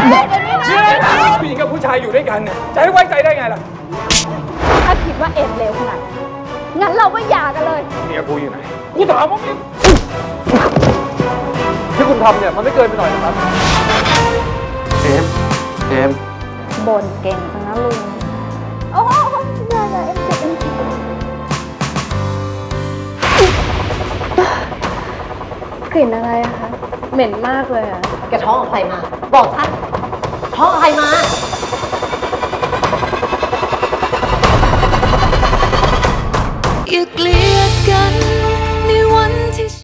ผู้หญิงกับผู้ชายอยู่ด้วยกันเนี่ยจะให้ไว้ใจได้ไงล่ะถ้าคิดว่าเอ็มเลวขนาดงั้นเราก็หย่ากันเลยเมียกูอยู่ไหนกูถามว่ามึงที่คุณทำเนี่ยมันไม่เกินไปหน่อยนะครับเอ็มบ่นเก่งจังนะลุงโอ้โหอย่าเอ็มกลิ่นอะไรอะคะเหม็นมากเลยอะแกท้องกับใครมาบอกฉันท้องกับใครมา